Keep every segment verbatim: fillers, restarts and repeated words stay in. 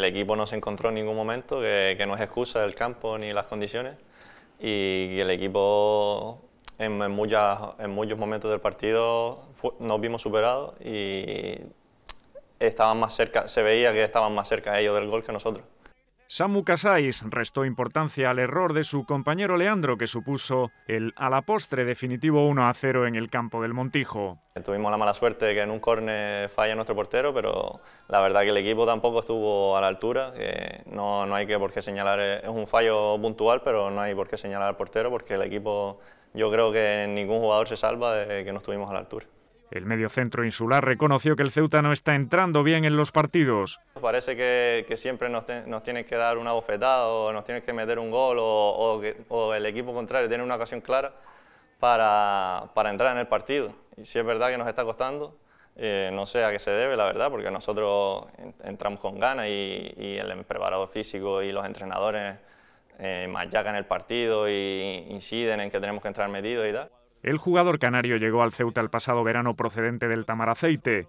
El equipo no se encontró en ningún momento, que, que no es excusa el campo ni las condiciones, y, y el equipo en, en, muchas, en muchos momentos del partido fue, nos vimos superados y estaban más cerca, se veía que estaban más cerca ellos del gol que nosotros. Samu Casais restó importancia al error de su compañero Leandro, que supuso el a la postre definitivo uno a cero en el campo del Montijo. Tuvimos la mala suerte que en un córner falla nuestro portero, pero la verdad que el equipo tampoco estuvo a la altura. Que no, no hay que por qué señalar, es un fallo puntual, pero no hay por qué señalar al portero, porque el equipo, yo creo que ningún jugador se salva de que no estuvimos a la altura. El mediocentro insular reconoció que el Ceuta no está entrando bien en los partidos. Parece que, que siempre nos, te, nos tienen que dar una bofetada o nos tienen que meter un gol o, o, que, o el equipo contrario tiene una ocasión clara para, para entrar en el partido. Y sí es verdad que nos está costando, eh, no sé a qué se debe la verdad, porque nosotros entramos con ganas y, y el preparador físico y los entrenadores eh, machacan el partido e inciden en que tenemos que entrar metidos y tal. El jugador canario llegó al Ceuta el pasado verano procedente del Tamaraceite,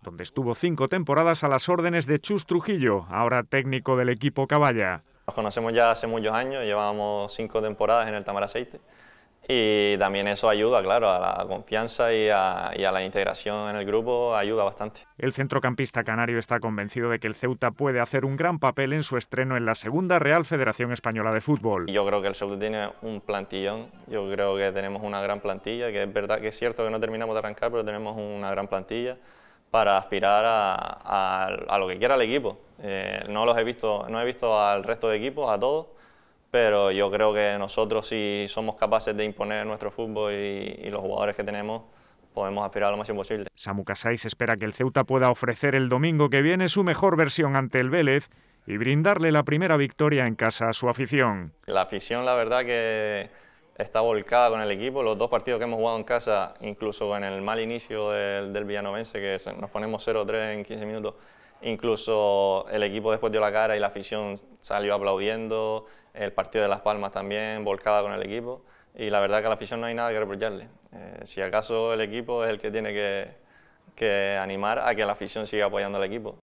donde estuvo cinco temporadas a las órdenes de Chus Trujillo, ahora técnico del equipo Caballa. Nos conocemos ya hace muchos años, llevábamos cinco temporadas en el Tamaraceite y también eso ayuda, claro, a la confianza y a, y a la integración en el grupo ayuda bastante. El centrocampista canario está convencido de que el Ceuta puede hacer un gran papel en su estreno en la segunda Real Federación Española de Fútbol. Yo creo que el Ceuta tiene un plantillón, yo creo que tenemos una gran plantilla, que es verdad que es cierto que no terminamos de arrancar, pero tenemos una gran plantilla para aspirar a, a, a lo que quiera el equipo. Eh, no los he visto, no he visto al resto de equipos, a todos, pero yo creo que nosotros si somos capaces de imponer nuestro fútbol y, y los jugadores que tenemos, podemos aspirar a lo máximo posible. Samu Casais espera que el Ceuta pueda ofrecer el domingo que viene su mejor versión ante el Vélez y brindarle la primera victoria en casa a su afición. La afición, la verdad, que está volcada con el equipo. Los dos partidos que hemos jugado en casa, incluso en el mal inicio del, del Villanovense, que nos ponemos cero tres en quince minutos, incluso el equipo después dio la cara y la afición salió aplaudiendo. El partido de Las Palmas también, volcada con el equipo. Y la verdad que a la afición no hay nada que reprocharle. Eh, si acaso el equipo es el que tiene que, que animar a que la afición siga apoyando al equipo.